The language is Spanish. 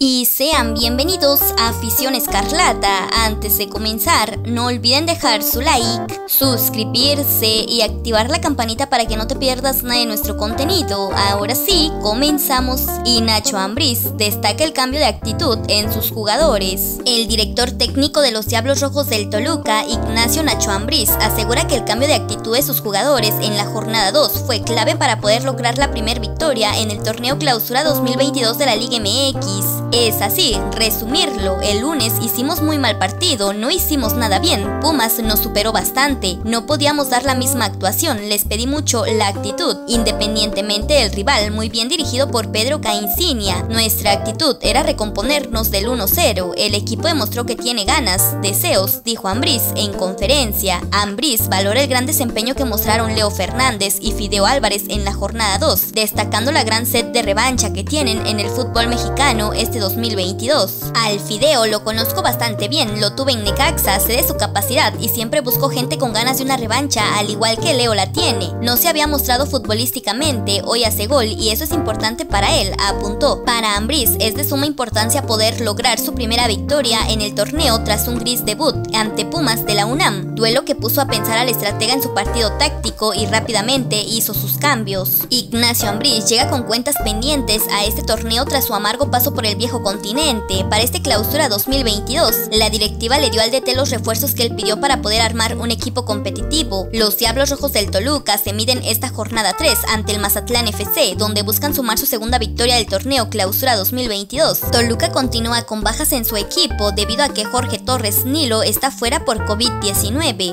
Y sean bienvenidos a Afición Escarlata. Antes de comenzar, no olviden dejar su like, suscribirse y activar la campanita para que no te pierdas nada de nuestro contenido. Ahora sí, comenzamos. Ignacio Ambriz destaca el cambio de actitud en sus jugadores. El director técnico de los Diablos Rojos del Toluca, Ignacio Nacho Ambriz, asegura que el cambio de actitud de sus jugadores en la jornada 2 fue clave para poder lograr la primera victoria en el torneo clausura 2022 de la Liga MX. Es así, resumirlo, el lunes hicimos muy mal partido, no hicimos nada bien, Pumas nos superó bastante, no podíamos dar la misma actuación, les pedí mucho la actitud, independientemente del rival, muy bien dirigido por Pedro Caixinha. Nuestra actitud era recomponernos del 1-0, el equipo demostró que tiene ganas, deseos, dijo Ambriz en conferencia. Ambriz valora el gran desempeño que mostraron Leo Fernández y Fideo Álvarez en la jornada 2, destacando la gran sed de revancha que tienen en el fútbol mexicano este 2022. Al Fideo lo conozco bastante bien, lo tuve en Necaxa, sé de su capacidad y siempre busco gente con ganas de una revancha, al igual que Leo la tiene. No se había mostrado futbolísticamente, hoy hace gol y eso es importante para él, apuntó. Para Ambriz es de suma importancia poder lograr su primera victoria en el torneo tras un gris debut ante Pumas de la UNAM, duelo que puso a pensar al estratega en su partido táctico y rápidamente hizo sus cambios. Ignacio Ambriz llega con cuentas pendientes a este torneo tras su amargo paso por el viejo continente. Para este clausura 2022, la directiva le dio al DT los refuerzos que él pidió para poder armar un equipo competitivo. Los Diablos Rojos del Toluca se miden esta jornada 3 ante el Mazatlán FC, donde buscan sumar su segunda victoria del torneo clausura 2022. Toluca continúa con bajas en su equipo debido a que Jorge Torres Nilo está fuera por COVID-19.